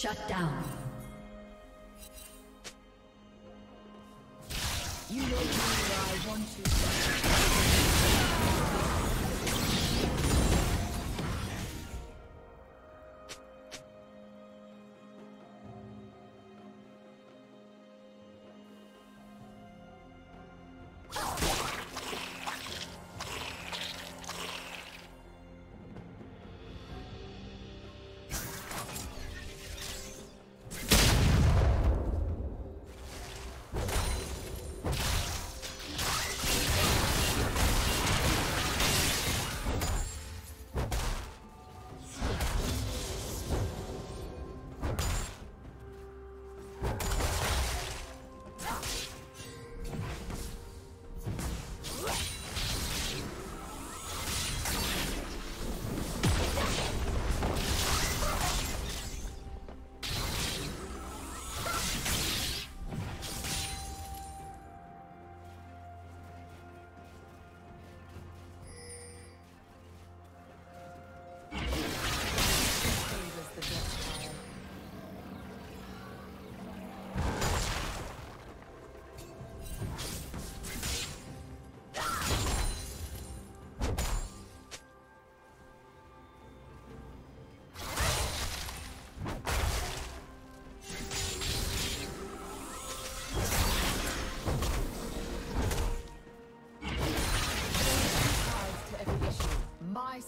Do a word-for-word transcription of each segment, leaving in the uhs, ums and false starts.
Shut down. You don't know where I want to start.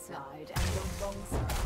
Side and the wrong side.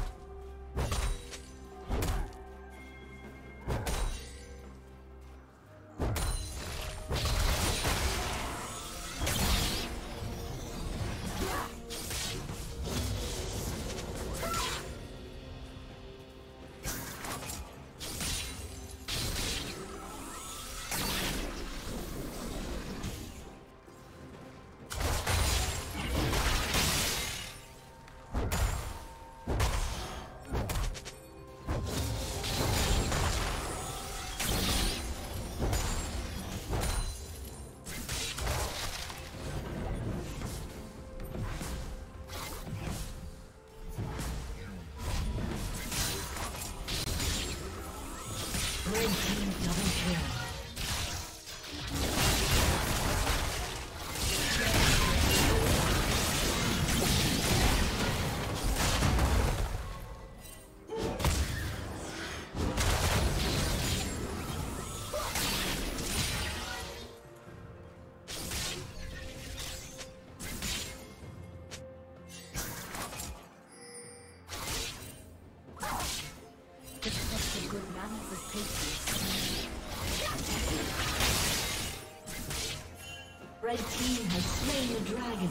Red team has slain the dragon.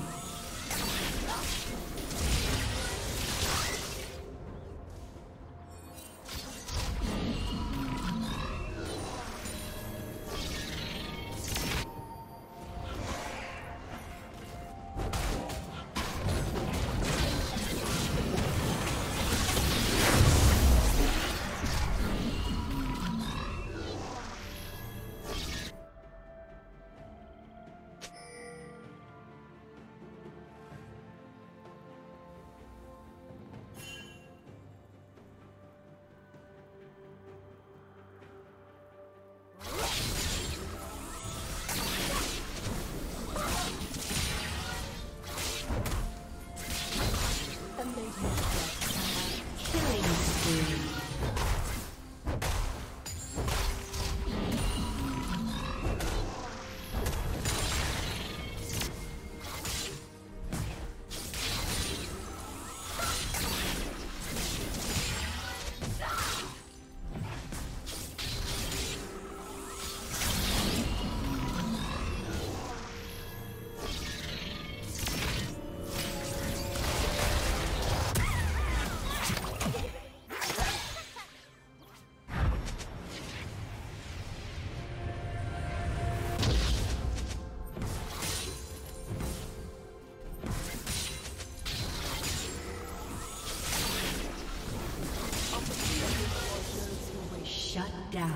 Down.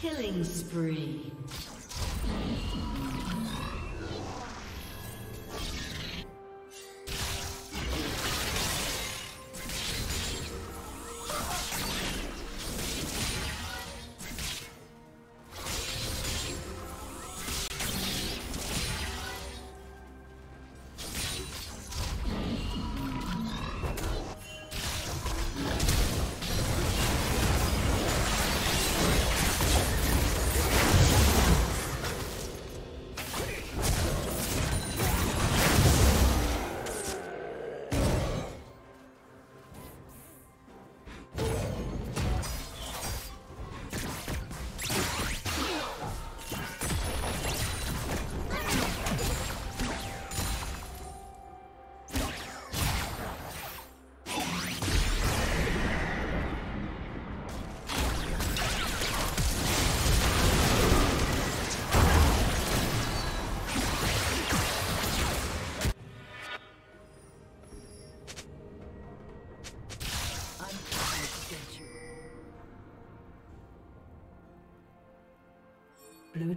Killing spree. Blue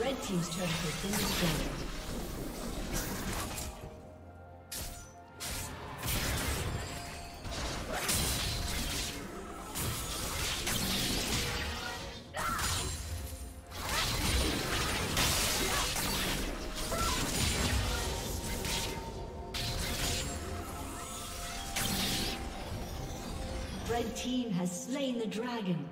Red team's turret has been destroyed. Red team has slain the dragon.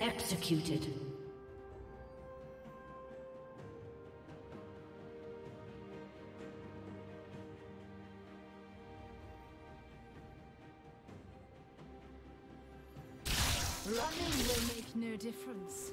Executed. Running will make no difference.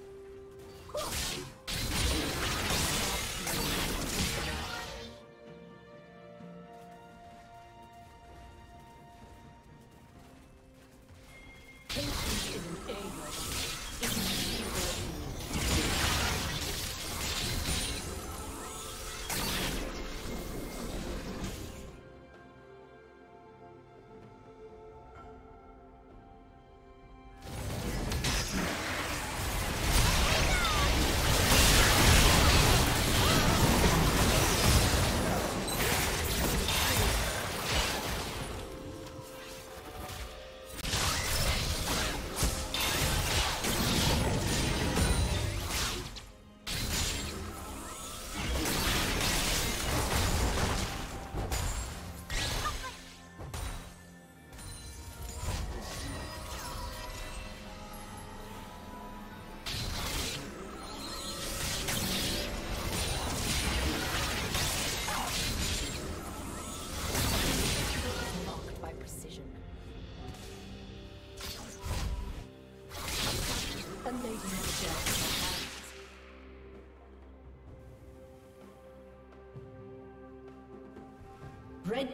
Red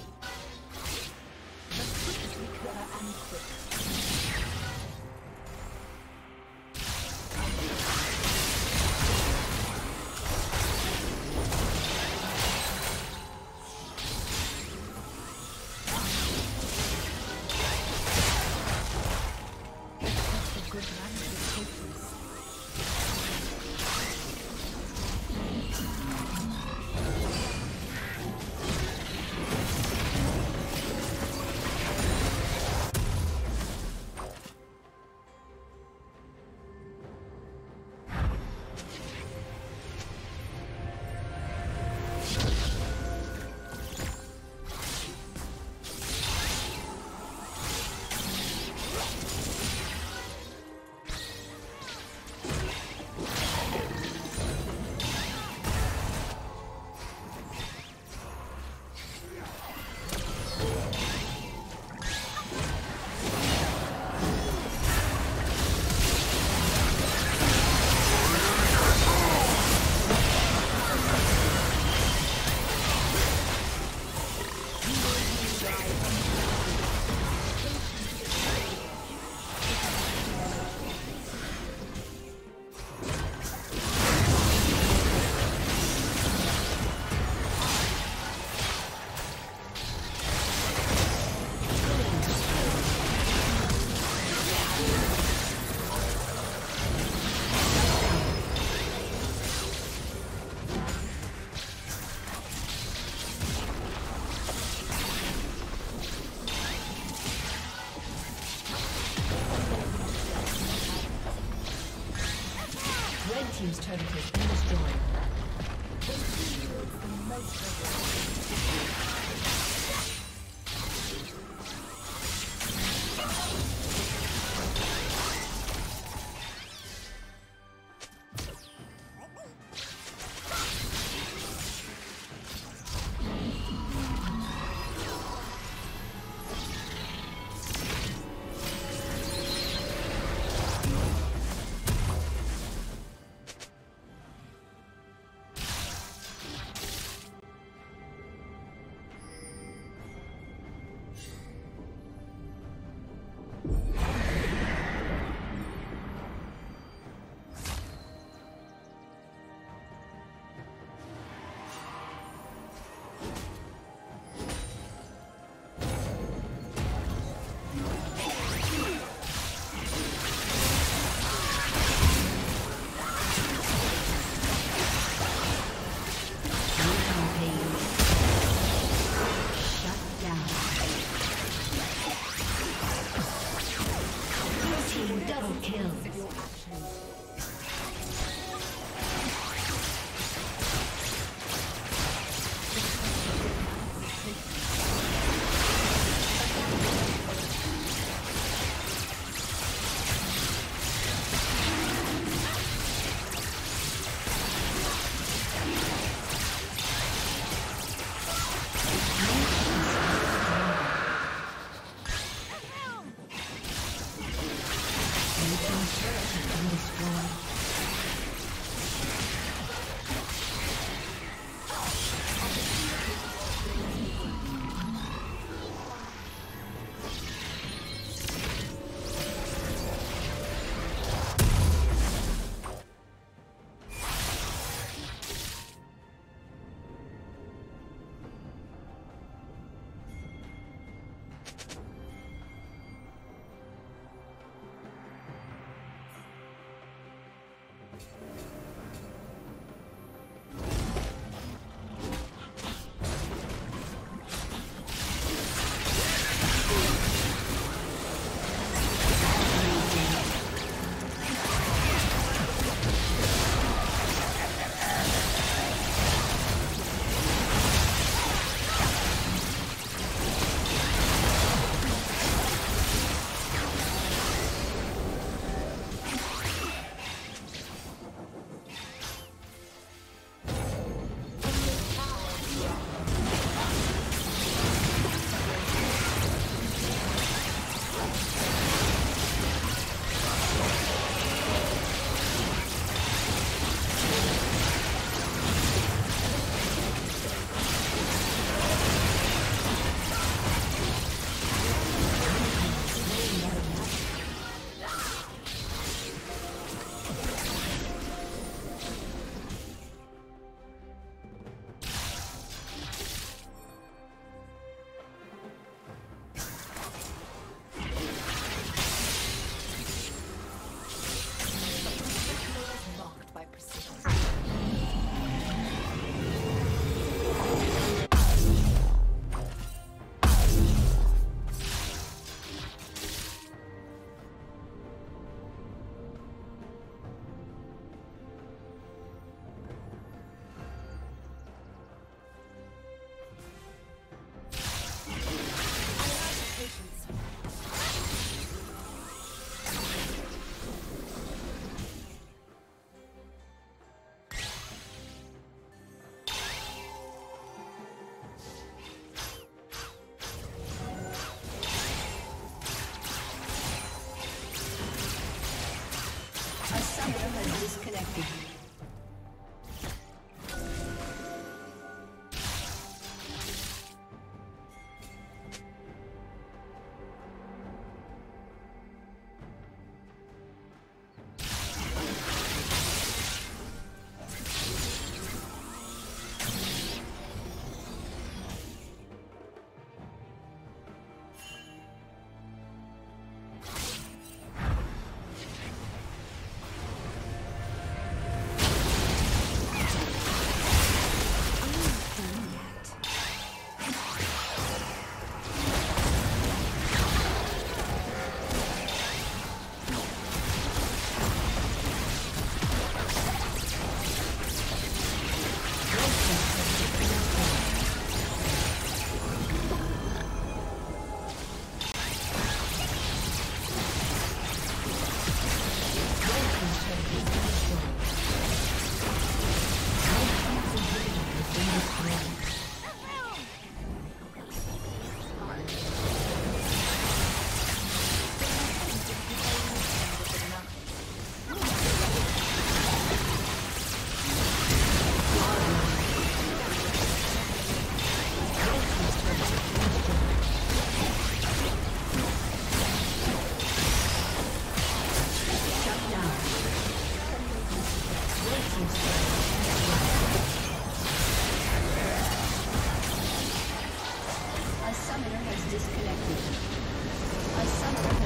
Team's turret has been destroyed. disconnected. I summoned